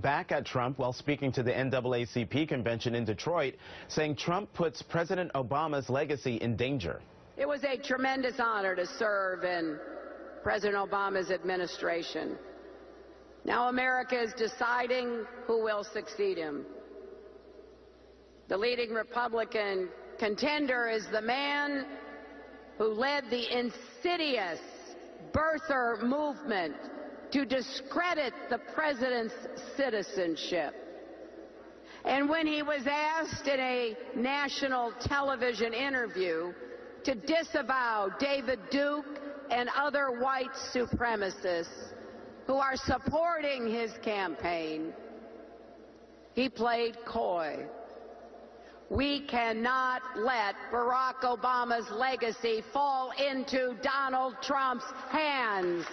back at Trump while speaking to the NAACP convention in Detroit, saying Trump puts President Obama's legacy in danger. It was a tremendous honor to serve in President Obama's administration. Now America is deciding who will succeed him. The leading Republican contender is the man who led the insidious birther movement to discredit the president's citizenship. And when he was asked in a national television interview to disavow David Duke and other white supremacists who are supporting his campaign, he played coy. We cannot let Barack Obama's legacy fall into Donald Trump's hands.